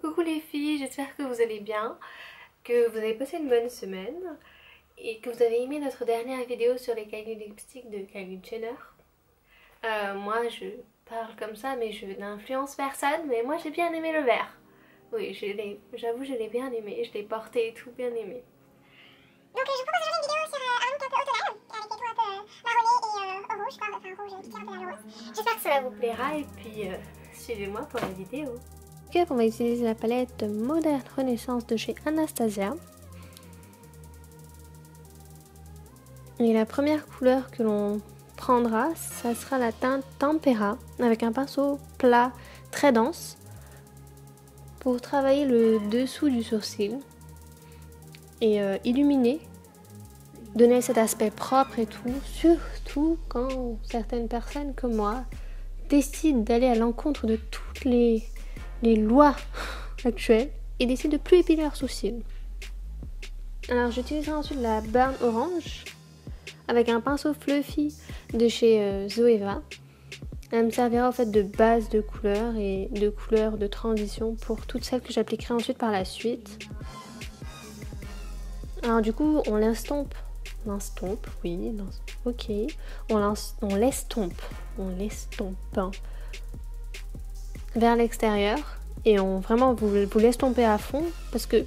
Coucou les filles, j'espère que vous allez bien, que vous avez passé une bonne semaine et que vous avez aimé notre dernière vidéo sur les cahiers de lipstick de Kylie Jenner. Moi je parle comme ça mais je n'influence personne, mais moi j'ai bien aimé le vert. Oui, j'avoue je l'ai bien aimé, je l'ai porté et tout, bien aimé. Donc je vous propose aujourd'hui une vidéo sur un look un peu automnal, avec des tons un peu marronnés et rouge, enfin rouge qui tire un peu vers le rose. J'espère que cela vous plaira et puis suivez-moi pour la vidéo. On va utiliser la palette Modern Renaissance de chez Anastasia. Et la première couleur que l'on prendra, ça sera la teinte Tempera avec un pinceau plat très dense pour travailler le dessous du sourcil et illuminer, donner cet aspect propre et tout, surtout quand certaines personnes comme moi décident d'aller à l'encontre de toutes les lois actuelles et décident de plus épiler leurs sourcils. Alors j'utiliserai ensuite la Burn Orange avec un pinceau fluffy de chez Zoeva. Elle me servira en fait de base de couleur et de couleur de transition pour toutes celles que j'appliquerai ensuite par la suite. Alors du coup on l'estompe, on l'estompe vers l'extérieur et on vraiment vous l'estomper à fond parce que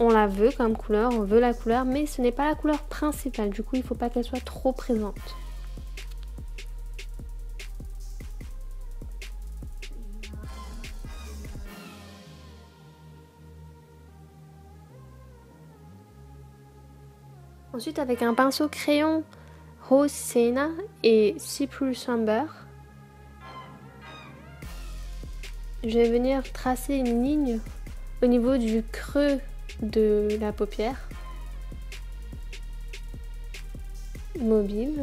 on la veut comme couleur, on veut la couleur, mais ce n'est pas la couleur principale, du coup il ne faut pas qu'elle soit trop présente. Ensuite avec un pinceau crayon rose Sena et Cypress Amber, je vais venir tracer une ligne au niveau du creux de la paupière mobile,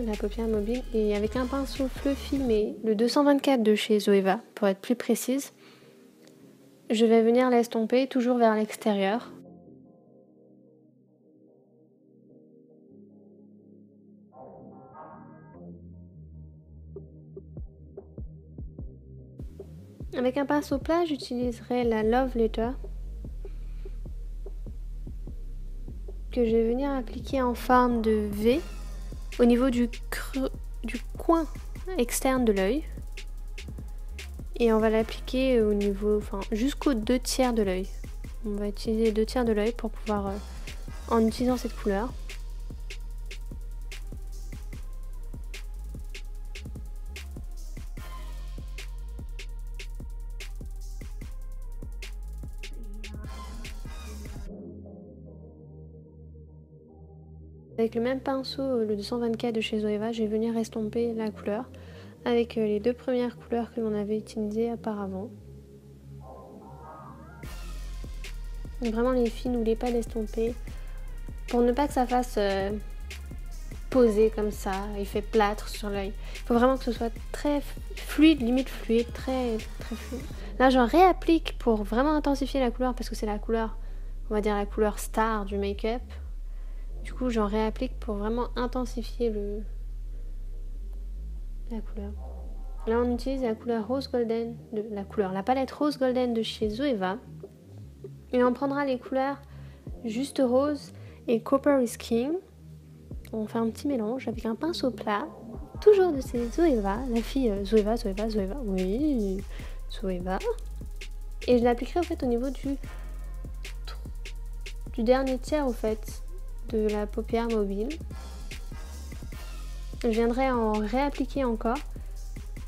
et avec un pinceau fluffy, mais le 224 de chez Zoeva pour être plus précise, je vais venir l'estomper toujours vers l'extérieur. Avec un pinceau plat, j'utiliserai la Love Letter que je vais venir appliquer en forme de V au niveau du coin externe de l'œil. Et on va l'appliquer au niveau, jusqu'aux 2/3 de l'œil. On va utiliser 2/3 de l'œil pour pouvoir, en utilisant cette couleur. Avec le même pinceau, le 224 de chez Zoeva, je vais venir estomper la couleur avec les deux premières couleurs que l'on avait utilisées auparavant. Et vraiment les filles, n'oubliez pas d'estomper pour ne pas que ça fasse poser comme ça, il fait plâtre sur l'œil. Il faut vraiment que ce soit très fluide, limite fluide, très fluide. Là j'en réapplique pour vraiment intensifier la couleur parce que c'est la couleur, on va dire la couleur star du make-up. Du coup, j'en réapplique pour vraiment intensifier la couleur. Là, on utilise la couleur Rose Golden, la palette Rose Golden de chez Zoeva. Et on prendra les couleurs Juste Rose et Copper is King. On fait un petit mélange avec un pinceau plat, toujours de chez Zoeva. La fille Zoeva. Et je l'appliquerai en fait au niveau du dernier tiers, en fait, de la paupière mobile. Je viendrai en réappliquer encore.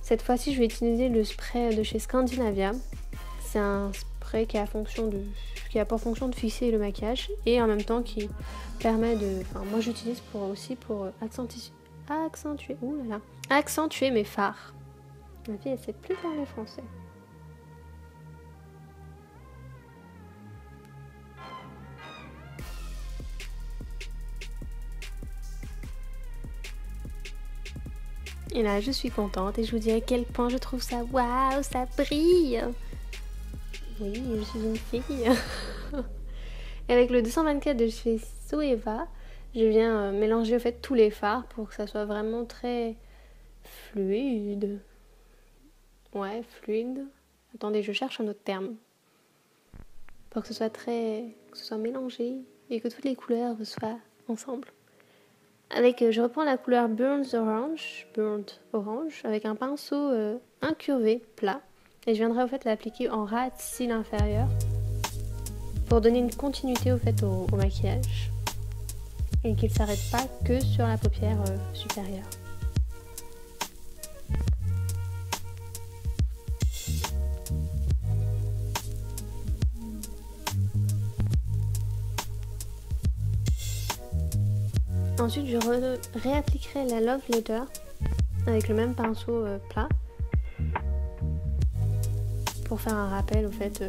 Cette fois-ci, je vais utiliser le spray de chez Scandinavia. C'est un spray qui a pour fonction de fixer le maquillage et en même temps qui permet de... Enfin, moi, j'utilise aussi pour accentuer mes fards. Ma fille, elle sait plus parler français. Et là, je suis contente et je vous dis à quel point je trouve ça waouh, ça brille. Oui, je suis une fille. Et avec le 224 de chez Zoeva, je viens mélanger en fait tous les fards pour que ça soit vraiment très fluide. Ouais, fluide. Attendez, je cherche un autre terme. pour que ce soit mélangé et que toutes les couleurs soient ensemble. Je reprends la couleur Burnt Orange avec un pinceau incurvé, plat, et je viendrai au fait l'appliquer en ras de cils inférieur pour donner une continuité au fait au maquillage et qu'il ne s'arrête pas que sur la paupière supérieure. Ensuite, je réappliquerai la Love Letter avec le même pinceau plat pour faire un rappel au fait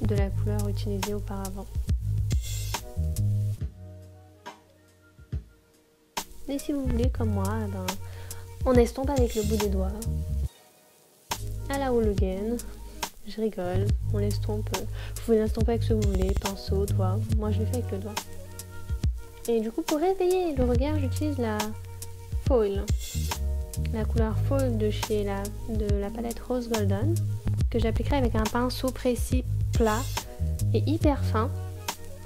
de la couleur utilisée auparavant. Et si vous voulez, comme moi, on estompe avec le bout des doigts. À la hooligan, je rigole, on l'estompe. Vous pouvez l'estomper avec ce que vous voulez, pinceau, doigt. Moi, je l'ai fait avec le doigt. Et du coup, pour réveiller le regard, j'utilise la foil, la couleur foil de chez la palette Rose Golden, que j'appliquerai avec un pinceau précis, plat et hyper fin,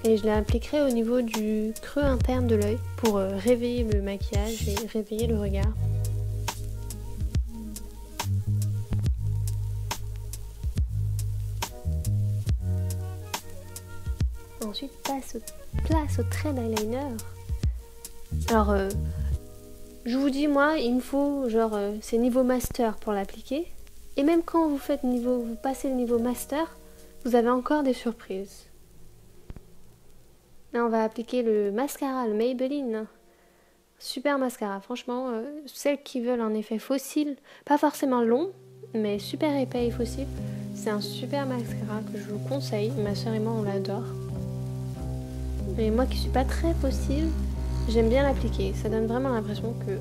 et je l'appliquerai au niveau du creux interne de l'œil pour réveiller le maquillage et réveiller le regard. Ensuite, place au trait d'eyeliner. Alors, je vous dis, moi, il me faut, genre, c'est niveau master pour l'appliquer. Et même quand vous faites vous passez le niveau master, vous avez encore des surprises. Là, on va appliquer le mascara, le Maybelline. Super mascara, franchement, celles qui veulent un effet fossile, pas forcément long, mais super épais et fossile. C'est un super mascara que je vous conseille, ma soeur et moi, on l'adore. Et moi qui suis pas très fossile, j'aime bien l'appliquer. Ça donne vraiment l'impression que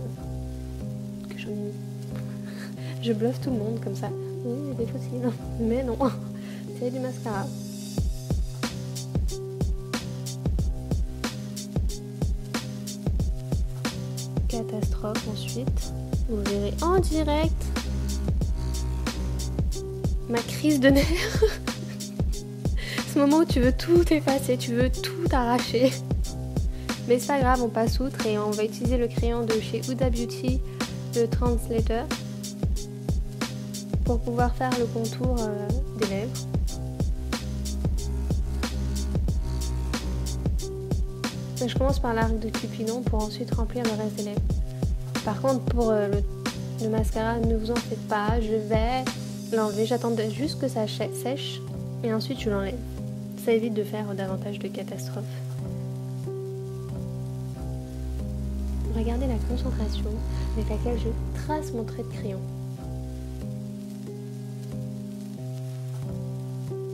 j'en ai mis. Je bluffe tout le monde comme ça. Oui, j'ai des fossiles. Mais non, c'est du mascara. Catastrophe ensuite. Vous verrez en direct ma crise de nerfs. Ce moment où tu veux tout effacer, tu veux tout arracher, mais c'est pas grave, on passe outre et on va utiliser le crayon de chez Huda Beauty, le Translator, pour pouvoir faire le contour des lèvres. Et je commence par l'arc de Cupidon pour ensuite remplir le reste des lèvres. Par contre, pour le mascara, ne vous en faites pas, je vais l'enlever, j'attends juste que ça sèche et ensuite je l'enlève. Ça évite de faire davantage de catastrophes. Regardez la concentration avec laquelle je trace mon trait de crayon.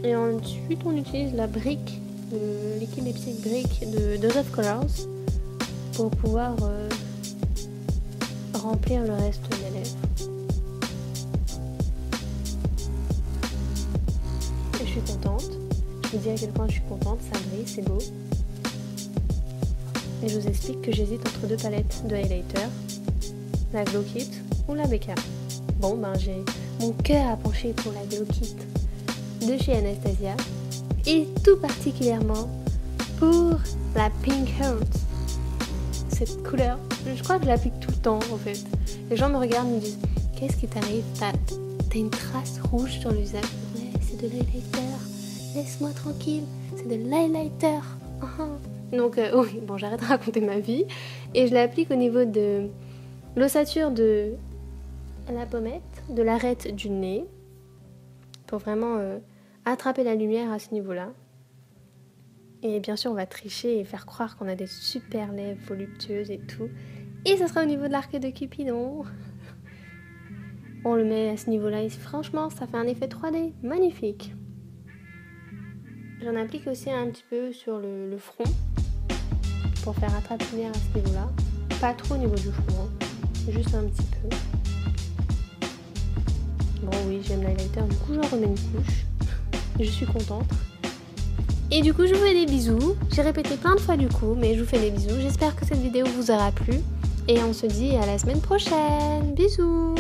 Et ensuite, on utilise la brique, le liquide lipstick brique de Dose of Colors pour pouvoir remplir le reste des lèvres. Et je suis contente. Je vous dis à quel point je suis contente, ça brille, c'est beau. Et je vous explique que j'hésite entre deux palettes de highlighter, la Glow Kit ou la Becca. Bon, j'ai mon cœur à pencher pour la Glow Kit de chez Anastasia et tout particulièrement pour la Pink Heart. Cette couleur, je crois que je l'applique tout le temps en fait. Les gens me regardent et me disent « Qu'est-ce qui t'arrive? T'as une trace rouge sur le visage. » Ouais, c'est de l'highlighter. Laisse-moi tranquille, c'est de l'highlighter. Donc oui, bon, j'arrête de raconter ma vie. Et je l'applique au niveau de l'ossature de la pommette, de l'arête du nez, pour vraiment attraper la lumière à ce niveau-là. Et bien sûr, on va tricher et faire croire qu'on a des super lèvres voluptueuses et tout. Et ça sera au niveau de l'arc de Cupidon. On le met à ce niveau-là et franchement, ça fait un effet 3D magnifique. J'en applique aussi un petit peu sur le front pour faire attraper la lumière à ce niveau-là. Pas trop au niveau du front, juste un petit peu. Bon oui, j'aime l'highlighter, du coup j'en remets une couche. Je suis contente. Et du coup je vous fais des bisous. J'ai répété plein de fois du coup, mais je vous fais des bisous. J'espère que cette vidéo vous aura plu. Et on se dit à la semaine prochaine. Bisous.